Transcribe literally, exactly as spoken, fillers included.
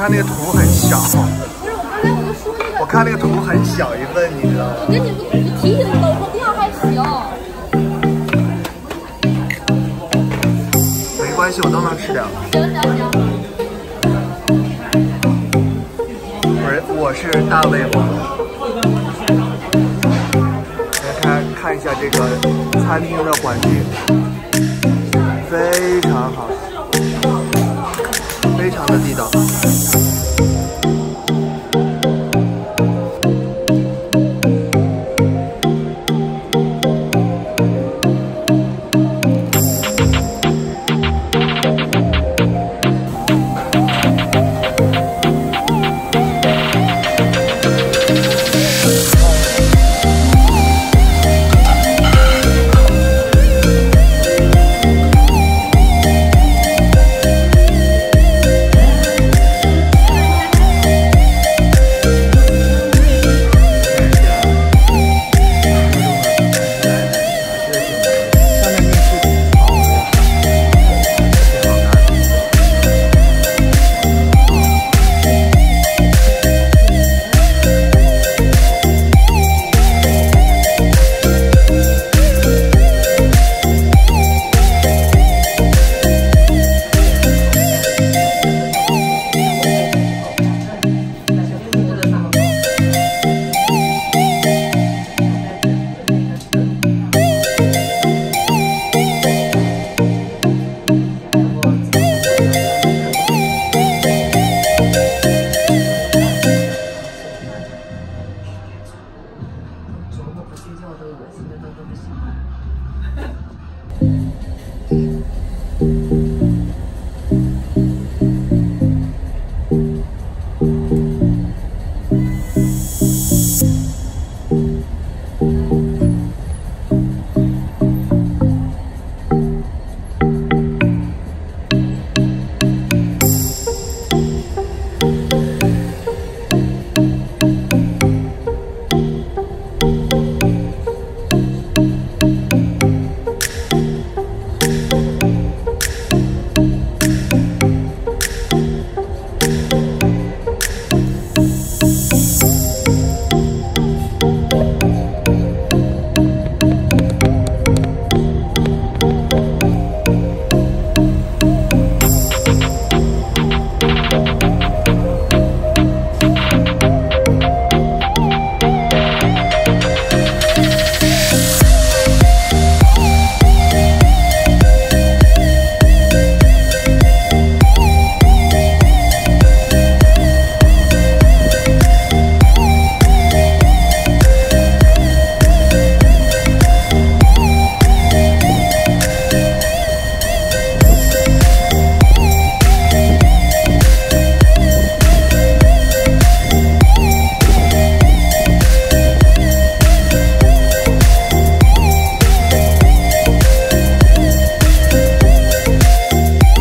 看那个图很小，不是我刚才我就说那个，我看那个图很小一份，你知道吗？我跟你们提醒了，我说不要还行。没关系，我都能吃掉。行行行。不是，我是大胃王。来看看一下这个餐厅的环境，非常好，非常的地道。